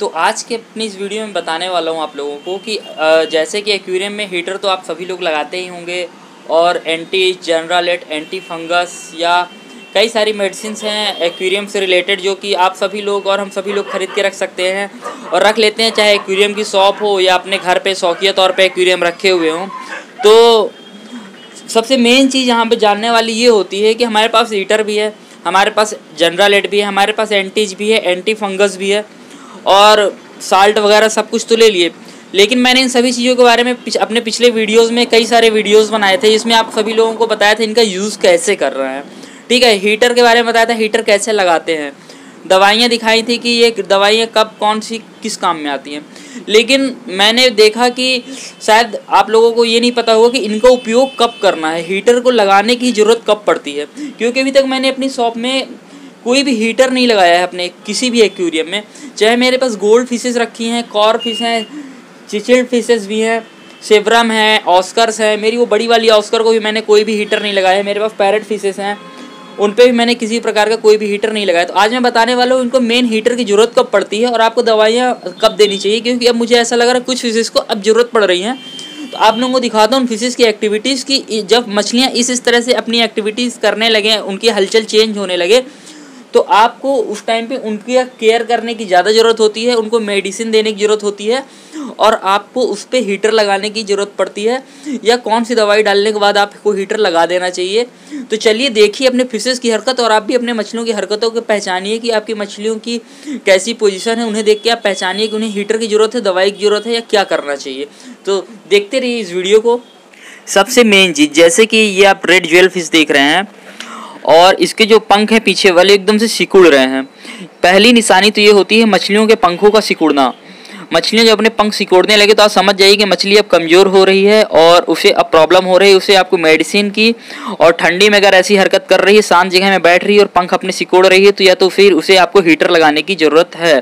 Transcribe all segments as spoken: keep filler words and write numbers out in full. तो आज के अपनी इस वीडियो में बताने वाला हूँ आप लोगों को कि जैसे कि एक्वेरियम में हीटर तो आप सभी लोग लगाते ही होंगे और एंटी जनरालेट, एंटी फंगस या कई सारी मेडिसिन हैं एक्वेरियम से रिलेटेड जो कि आप सभी लोग और हम सभी लोग खरीद के रख सकते हैं और रख लेते हैं, चाहे एक्वेरियम की शॉप हो या अपने घर पे शौकिया तौर पे एक्वेरियम रखे हुए हों। तो सबसे मेन चीज़ यहाँ पे जानने वाली ये होती है कि हमारे पास हीटर भी है, हमारे पास जनरालेट भी है, हमारे पास एंटीज भी है, एंटी फंगस भी है और साल्ट वगैरह सब कुछ तो ले लिए, लेकिन मैंने इन सभी चीज़ों के बारे में पिछ, अपने पिछले वीडियोस में कई सारे वीडियोस बनाए थे जिसमें आप सभी लोगों को बताया था इनका यूज़ कैसे कर रहे हैं। ठीक है, हीटर के बारे में बताया था हीटर कैसे लगाते हैं, दवाइयाँ दिखाई थी कि ये दवाइयाँ कब कौन सी किस काम में आती हैं, लेकिन मैंने देखा कि शायद आप लोगों को ये नहीं पता होगा कि इनका उपयोग कब करना है, हीटर को लगाने की ज़रूरत कब पड़ती है, क्योंकि अभी तक मैंने अपनी शॉप में कोई भी हीटर नहीं लगाया है अपने किसी भी एक्वेरियम में। चाहे मेरे पास गोल्ड फिशेस रखी हैं, कॉर फिश हैं, चिचिल्ड फिशेस भी हैं, सेब्रम हैं, ऑस्कर्स हैं, मेरी वो बड़ी वाली ऑस्कर को भी मैंने कोई भी हीटर नहीं लगाया है। मेरे पास पैरेट फिशेस हैं, उन पर भी मैंने किसी प्रकार का कोई भी हीटर नहीं लगाया। तो आज मैं बताने वाला हूँ इनको मेन हीटर की ज़रूरत कब पड़ती है और आपको दवाइयाँ कब देनी चाहिए, क्योंकि अब मुझे ऐसा लग रहा है कुछ फिशेस को अब ज़रूरत पड़ रही है। तो आप लोगों को दिखाता हूँ उन फिशेस की एक्टिविटीज़ की, जब मछलियाँ इस इस तरह से अपनी एक्टिविटीज़ करने लगें, उनकी हलचल चेंज होने लगे, तो आपको उस टाइम पे उनकी केयर करने की ज़्यादा ज़रूरत होती है, उनको मेडिसिन देने की ज़रूरत होती है और आपको उस पर हीटर लगाने की ज़रूरत पड़ती है या कौन सी दवाई डालने के बाद आपको हीटर लगा देना चाहिए। तो चलिए देखिए अपने फिशेस की हरकत और आप भी अपने मछलियों की हरकतों को पहचानिए कि आपकी मछलियों की कैसी पोजीशन है, उन्हें देख के आप पहचानिए कि उन्हें हीटर की ज़रूरत है, दवाई की ज़रूरत है या क्या करना चाहिए। तो देखते रहिए इस वीडियो को। सबसे मेन चीज़, जैसे कि ये आप रेड ज्वेल फिश देख रहे हैं और इसके जो पंख हैं पीछे वाले एकदम से सिकुड़ रहे हैं। पहली निशानी तो ये होती है मछलियों के पंखों का सिकुड़ना। मछलियाँ जब अपने पंख सिकुड़ने लगे तो आप समझ जाइए कि मछली अब कमज़ोर हो रही है और उसे अब प्रॉब्लम हो रही है, उसे आपको मेडिसिन की। और ठंडी में अगर ऐसी हरकत कर रही है, शांत जगह में बैठ रही है और पंख अपने सिकुड़ रही है, तो या तो फिर उसे आपको हीटर लगाने की ज़रूरत है।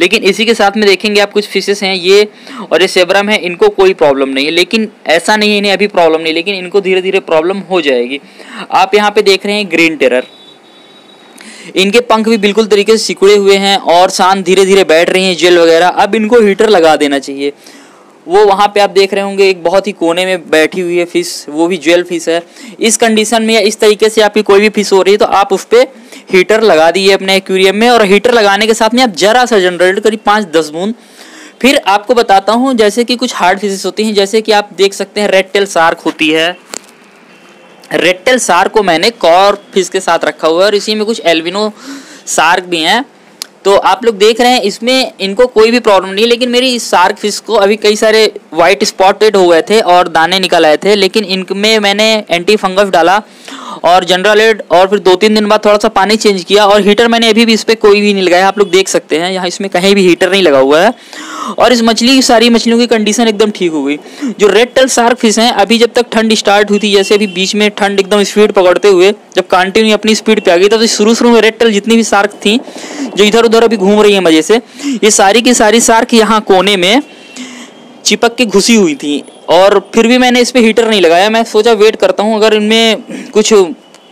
लेकिन इसी के साथ में देखेंगे आप कुछ फिशेस हैं, ये और ये सेब्रम है, इनको कोई प्रॉब्लम नहीं है, लेकिन ऐसा नहीं है इन्हें अभी प्रॉब्लम नहीं, लेकिन इनको धीरे धीरे प्रॉब्लम हो जाएगी। आप यहाँ पर देख रहे हैं ग्रीन टेरर, इनके पंख भी बिल्कुल तरीके से सिकुड़े हुए हैं और शांत धीरे धीरे बैठ रही हैं जेल वगैरह। अब इनको हीटर लगा देना चाहिए। वो वहाँ पे आप देख रहे होंगे एक बहुत ही कोने में बैठी हुई है फिश, वो भी जेल फिश है। इस कंडीशन में या इस तरीके से आपकी कोई भी फिश हो रही है तो आप उस पर हीटर लगा दीजिए अपने एक्वेरियम में। और हीटर लगाने के साथ में आप जरा सा जनरेट करीब पाँच दस बूंद। फिर आपको बताता हूँ जैसे कि कुछ हार्ड फिशेस होती हैं, जैसे कि आप देख सकते हैं रेड टेल शार्क होती है। रेड टेल शार्क को मैंने कॉर फिश के साथ रखा हुआ है और इसी में कुछ एल्बिनो शार्क भी हैं। तो आप लोग देख रहे हैं इसमें इनको कोई भी प्रॉब्लम नहीं है, लेकिन मेरी इस शार्क फिश को अभी कई सारे वाइट स्पॉटेड हो गए थे और दाने निकल आए थे, लेकिन इनमें मैंने एंटी फंगस डाला और जनरालेड और फिर दो तीन दिन बाद थोड़ा सा पानी चेंज किया और हीटर मैंने अभी भी इस पर कोई भी नहीं लगाया। आप लोग देख सकते हैं यहाँ इसमें कहीं भी हीटर नहीं लगा हुआ है और इस मछली की सारी मछलियों की कंडीशन एकदम ठीक हो गई। जो रेड टेल शार्क फिश हैं, अभी जब तक ठंड स्टार्ट हुई थी, जैसे अभी बीच में ठंड एकदम स्पीड पकड़ते हुए जब कंटिन्यू अपनी स्पीड पे आ गई, तब शुरू शुरू में रेड टेल जितनी भी शार्क थी जो इधर उधर अभी घूम रही है मजे से, ये सारी की सारी शार्क यहाँ कोने में चिपक के घुसी हुई थी और फिर भी मैंने इस पर हीटर नहीं लगाया। मैं सोचा वेट करता हूँ, अगर इनमें कुछ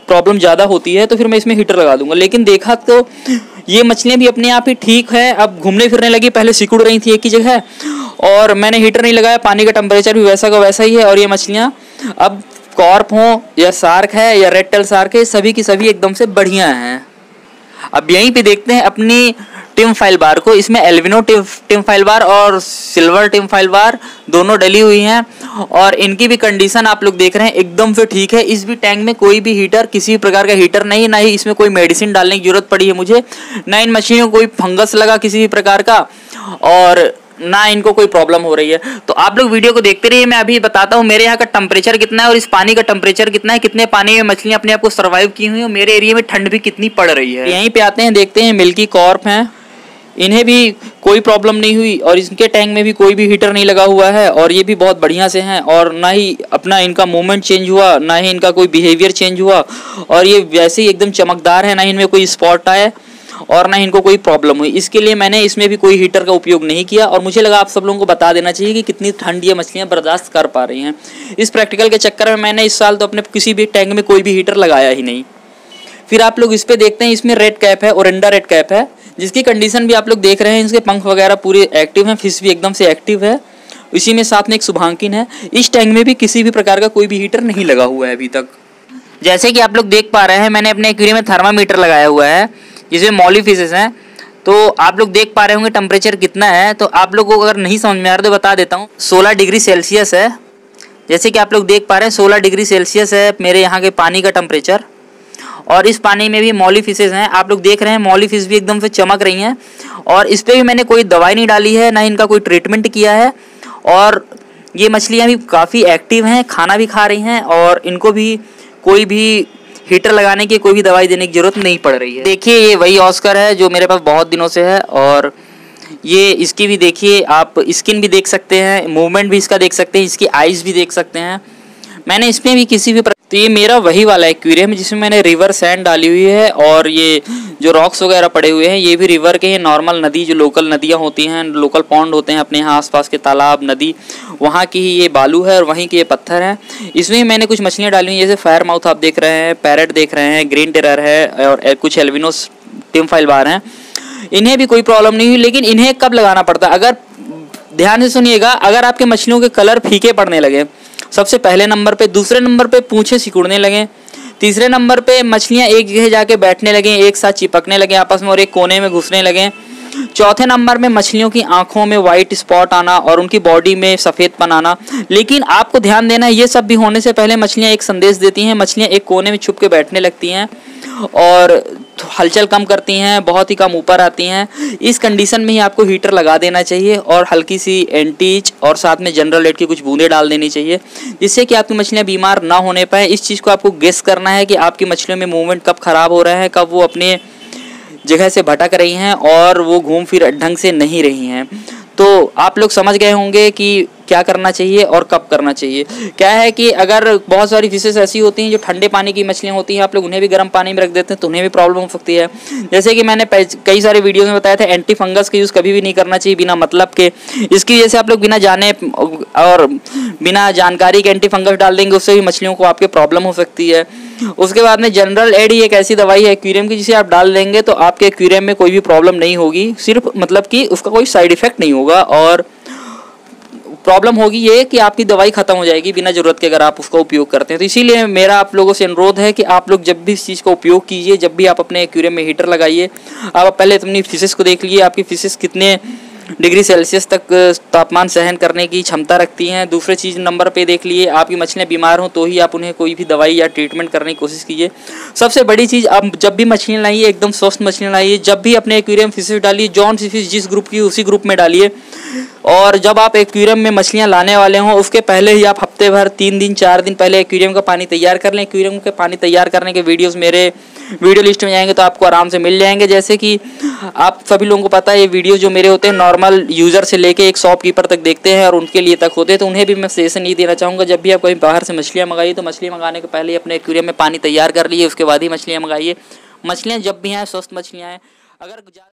प्रॉब्लम ज़्यादा होती है तो फिर मैं इसमें हीटर लगा दूंगा, लेकिन देखा तो ये मछलियाँ भी अपने आप ही ठीक है, अब घूमने फिरने लगी। पहले सिकुड़ रही थी एक ही जगह और मैंने हीटर नहीं लगाया, पानी का टेम्परेचर भी वैसा का वैसा ही है और ये मछलियाँ अब कॉर्प हों या शार्क है या रेड टेल शार्क है, सभी की सभी एकदम से बढ़िया हैं। अब यहीं पे देखते हैं अपनी टिम फाइल बार को। इसमें एल्बिनो टिम फाइल बार और सिल्वर टिम फाइल बार दोनों डली हुई हैं और इनकी भी कंडीशन आप लोग देख रहे हैं एकदम से ठीक है। इस भी टैंक में कोई भी हीटर, किसी भी प्रकार का हीटर नहीं, ना ही इसमें कोई मेडिसिन डालने की ज़रूरत पड़ी है मुझे, ना इन मछलियों को कोई फंगस लगा किसी भी प्रकार का और ना इनको कोई प्रॉब्लम हो रही है। तो आप लोग वीडियो को देखते रहिए। मैं अभी बताता हूँ मेरे यहाँ का टेम्परेचर कितना है और इस पानी का टेम्परेचर कितना है, कितने पानी में मछलियाँ अपने आप को सर्वाइव की हुई हैं और मेरे एरिया में ठंड भी कितनी पड़ रही है। यहीं पे आते हैं, देखते हैं मिल्की कॉर्प हैं, इन्हें भी कोई प्रॉब्लम नहीं हुई और इनके टैंक में भी कोई भी हीटर नहीं लगा हुआ है और ये भी बहुत बढ़िया से हैं और ना ही अपना इनका मूवमेंट चेंज हुआ, ना ही इनका कोई बिहेवियर चेंज हुआ और ये वैसे ही एकदम चमकदार है, ना ही इनमें कोई स्पॉट आए और ना इनको कोई प्रॉब्लम हुई। इसके लिए मैंने इसमें भी कोई हीटर का उपयोग नहीं किया और मुझे लगा आप सब लोगों को बता देना चाहिए कि कितनी ठंड ये मछलियाँ बर्दाश्त कर पा रही हैं। इस प्रैक्टिकल के चक्कर में मैंने इस साल तो अपने किसी भी टैंक में कोई भी हीटर लगाया ही नहीं। फिर आप लोग इस पर देखते हैं, इसमें रेड कैप है, ओरेंडा रेड कैप है, जिसकी कंडीशन भी आप लोग देख रहे हैं, इसके पंख वगैरह पूरे एक्टिव हैं, फिश भी एकदम से एक्टिव है। इसी में साथ में एक शुभांकिन है। इस टैंक में भी किसी भी प्रकार का कोई भी हीटर नहीं लगा हुआ है अभी तक। जैसे कि आप लोग देख पा रहे हैं, मैंने अपने एक्वेरियम में थर्मामीटर लगाया हुआ है जिसमें मॉली फिशेस हैं, तो आप लोग देख पा रहे होंगे टेम्परेचर कितना है। तो आप लोगों को अगर नहीं समझ में आ रहा तो बता देता हूँ, सोलह डिग्री सेल्सियस है। जैसे कि आप लोग देख पा रहे हैं सोलह डिग्री सेल्सियस है मेरे यहाँ के पानी का टेम्परेचर, और इस पानी में भी मॉली फिशेस हैं। आप लोग देख रहे हैं मॉली फिश भी एकदम से चमक रही हैं, और इस पर भी मैंने कोई दवाई नहीं डाली है, ना इनका कोई ट्रीटमेंट किया है। और ये मछलियाँ भी काफ़ी एक्टिव हैं, खाना भी खा रही हैं, और इनको भी कोई भी हीटर लगाने की, कोई भी दवाई देने की ज़रूरत नहीं पड़ रही है। देखिए ये वही ऑस्कर है जो मेरे पास बहुत दिनों से है, और ये इसकी भी देखिए आप स्किन भी देख सकते हैं, मूवमेंट भी इसका देख सकते हैं, इसकी आइज़ भी देख सकते हैं। मैंने इसमें भी किसी भी, तो ये मेरा वही वाला एक्वेरियम है जिसमें मैंने रिवर सैंड डाली हुई है, और ये जो रॉक्स वगैरह पड़े हुए हैं ये भी रिवर के, ये नॉर्मल नदी, जो लोकल नदियाँ होती हैं, लोकल पॉन्ड होते हैं अपने यहाँ आसपास के, तालाब, नदी, वहाँ की ही ये बालू है और वहीं के ये पत्थर हैं। इसमें मैंने कुछ मछलियाँ डाली हुई, जैसे फायर माउथ आप देख रहे हैं, पैरेट देख रहे हैं, ग्रीन टेरर है, और कुछ एल्बिनोस टिम्फाइल बार हैं। इन्हें भी कोई प्रॉब्लम नहीं हुई, लेकिन इन्हें कब लगाना पड़ता है? अगर ध्यान से सुनिएगा, अगर आपके मछलियों के कलर फीके पड़ने लगे सबसे पहले नंबर पे, दूसरे नंबर पे पूँछे सिकुड़ने लगें, तीसरे नंबर पे मछलियाँ एक जगह जाके बैठने लगें, एक साथ चिपकने लगें आपस में, और एक कोने में घुसने लगें, चौथे नंबर में मछलियों की आंखों में वाइट स्पॉट आना और उनकी बॉडी में सफ़ेदपन आना। लेकिन आपको ध्यान देना है, ये सब भी होने से पहले मछलियाँ एक संदेश देती हैं, मछलियाँ एक कोने में छुप के बैठने लगती हैं और हलचल कम करती हैं, बहुत ही कम ऊपर आती हैं। इस कंडीशन में ही आपको हीटर लगा देना चाहिए, और हल्की सी एंटीच और साथ में जनरल रेड की कुछ बूंदें डाल देनी चाहिए, जिससे कि आपकी मछलियाँ बीमार ना होने पाए। इस चीज़ को आपको गेस करना है कि आपकी मछलियों में मूवमेंट कब ख़राब हो रहा है, कब वो अपने जगह से भटक रही हैं और वो घूम फिर ढंग से नहीं रही हैं। तो आप लोग समझ गए होंगे कि क्या करना चाहिए और कब करना चाहिए। क्या है कि अगर बहुत सारी फिशेस ऐसी होती हैं जो ठंडे पानी की मछलियाँ होती हैं, आप लोग उन्हें भी गर्म पानी में रख देते हैं तो उन्हें भी प्रॉब्लम हो सकती है। जैसे कि मैंने कई सारे वीडियोस में बताया था, एंटी फंगस का यूज़ कभी भी नहीं करना चाहिए बिना मतलब के। इसकी वजह से आप लोग बिना जाने और बिना जानकारी के एंटी फंगस डाल देंगे, उससे भी मछलियों को आपके प्रॉब्लम हो सकती है। उसके बाद में जनरल एड ही एक ऐसी दवाई है एक्वेरियम की जिसे आप डाल देंगे तो आपके एक्वेरियम में कोई भी प्रॉब्लम नहीं होगी, सिर्फ मतलब कि उसका कोई साइड इफेक्ट नहीं होगा, और प्रॉब्लम होगी ये कि आपकी दवाई ख़त्म हो जाएगी बिना ज़रूरत के अगर आप उसका उपयोग करते हैं। तो इसीलिए मेरा आप लोगों से अनुरोध है कि आप लोग जब भी इस चीज़ का उपयोग कीजिए, जब भी आप अपने एक्वेरियम में हीटर लगाइए, आप पहले अपनी फिशेस को देख लीजिए, आपकी फिशेस कितने डिग्री सेल्सियस तक तापमान सहन करने की क्षमता रखती हैं। दूसरे चीज़ नंबर पे देख लिए, आपकी मछलियाँ बीमार हों तो ही आप उन्हें कोई भी दवाई या ट्रीटमेंट करने की कोशिश कीजिए। सबसे बड़ी चीज़, आप जब भी मछलियाँ लाइए एकदम स्वस्थ मछलियाँ लाइए। जब भी अपने एक्वेरियम फिशेस डालिए, जॉन सी फिश जिस ग्रुप की उसी ग्रुप में डालिए, और जब आप एक्वेरियम में मछलियाँ लाने वाले हों उसके पहले ही आप हफ्ते भर, तीन दिन चार दिन पहले एक्वेरियम का पानी तैयार कर लें। एक्वेरियम के पानी तैयार करने के वीडियोस मेरे वीडियो लिस्ट में जाएंगे तो आपको आराम से मिल जाएंगे। जैसे कि आप सभी लोगों को पता है, ये वीडियो जो मेरे होते हैं नॉर्मल यूज़र से लेके एक शॉपकीपर तक देखते हैं और उनके लिए तक होते हैं, तो उन्हें भी मैं सजेशन ये देना चाहूँगा, जब भी आप कहीं बाहर से मछलियाँ मंगाइए तो मछली मंगाने के पहले अपने एक्वेरियम में पानी तैयार कर लीजिए, उसके बाद ही मछलियाँ मंगाइए। मछलियाँ जब भी आएँ स्वस्थ मछलियाँ आएँ। अगर